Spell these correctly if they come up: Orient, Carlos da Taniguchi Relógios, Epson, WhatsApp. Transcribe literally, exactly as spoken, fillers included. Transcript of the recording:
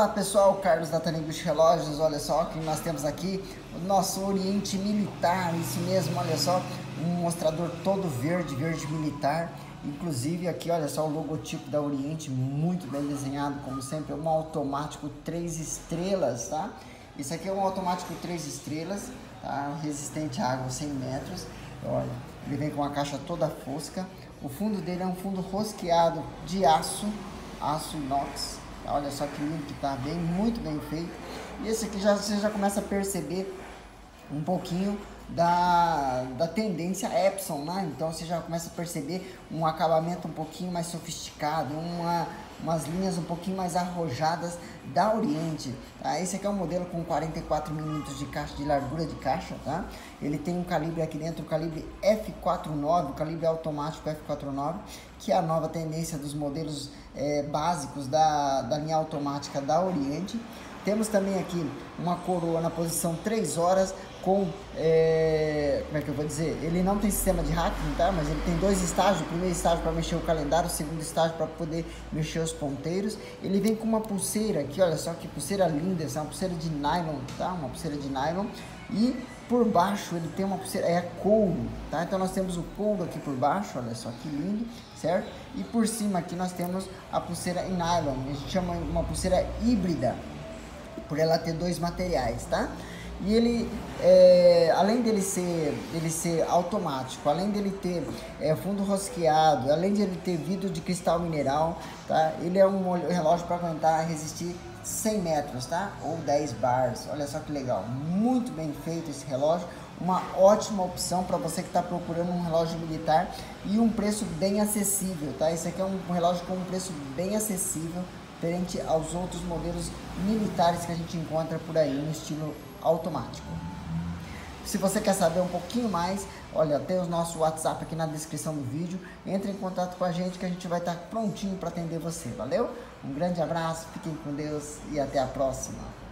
Olá pessoal, Carlos da Taniguchi Relógios. Olha só que nós temos aqui o nosso Oriente Militar, isso mesmo, olha só, um mostrador todo verde, verde militar, inclusive aqui olha só o logotipo da Oriente, muito bem desenhado como sempre, é um automático três estrelas, tá? Isso aqui é um automático três estrelas, tá? Resistente à água cem metros, olha, ele vem com a caixa toda fosca, o fundo dele é um fundo rosqueado de aço, aço inox. Olha só que lindo que tá, bem, muito bem feito. E esse aqui já, você já começa a perceber um pouquinho da, da tendência Epson, né? Então você já começa a perceber um acabamento um pouquinho mais sofisticado, uma, umas linhas um pouquinho mais arrojadas da Oriente, tá? Esse aqui é um modelo com quarenta e quatro milímetros de caixa, de largura de caixa, tá? Ele tem um calibre aqui dentro, o calibre F quarenta e nove, o calibre automático F quarenta e nove, que é a nova tendência dos modelos é, básicos da, da linha automática da Oriente. Temos também aqui uma coroa na posição três horas com, é, como é que eu vou dizer, ele não tem sistema de hacking, tá? Mas ele tem dois estágios, o primeiro estágio para mexer o calendário, o segundo estágio para poder mexer os ponteiros. Ele vem com uma pulseira aqui, olha só que pulseira linda, essa é uma pulseira de nylon, tá? Uma pulseira de nylon e por baixo ele tem uma pulseira, é couro, tá? Então nós temos o couro aqui por baixo, olha só que lindo, certo? E por cima aqui nós temos a pulseira em nylon, a gente chama uma pulseira híbrida, por ela ter dois materiais, tá? E ele, é, além dele ser, ele ser automático, além dele ter é, fundo rosqueado, além de ele ter vidro de cristal mineral, tá? Ele é um relógio para aguentar, resistir cem metros, tá? Ou dez bars, olha só que legal, muito bem feito esse relógio, uma ótima opção para você que está procurando um relógio militar e um preço bem acessível, tá? Esse aqui é um relógio com um preço bem acessível, diferente aos outros modelos militares que a gente encontra por aí no estilo automático. Se você quer saber um pouquinho mais, olha, tem o nosso WhatsApp aqui na descrição do vídeo, entre em contato com a gente que a gente vai estar prontinho para atender você, valeu? Um grande abraço, fiquem com Deus e até a próxima!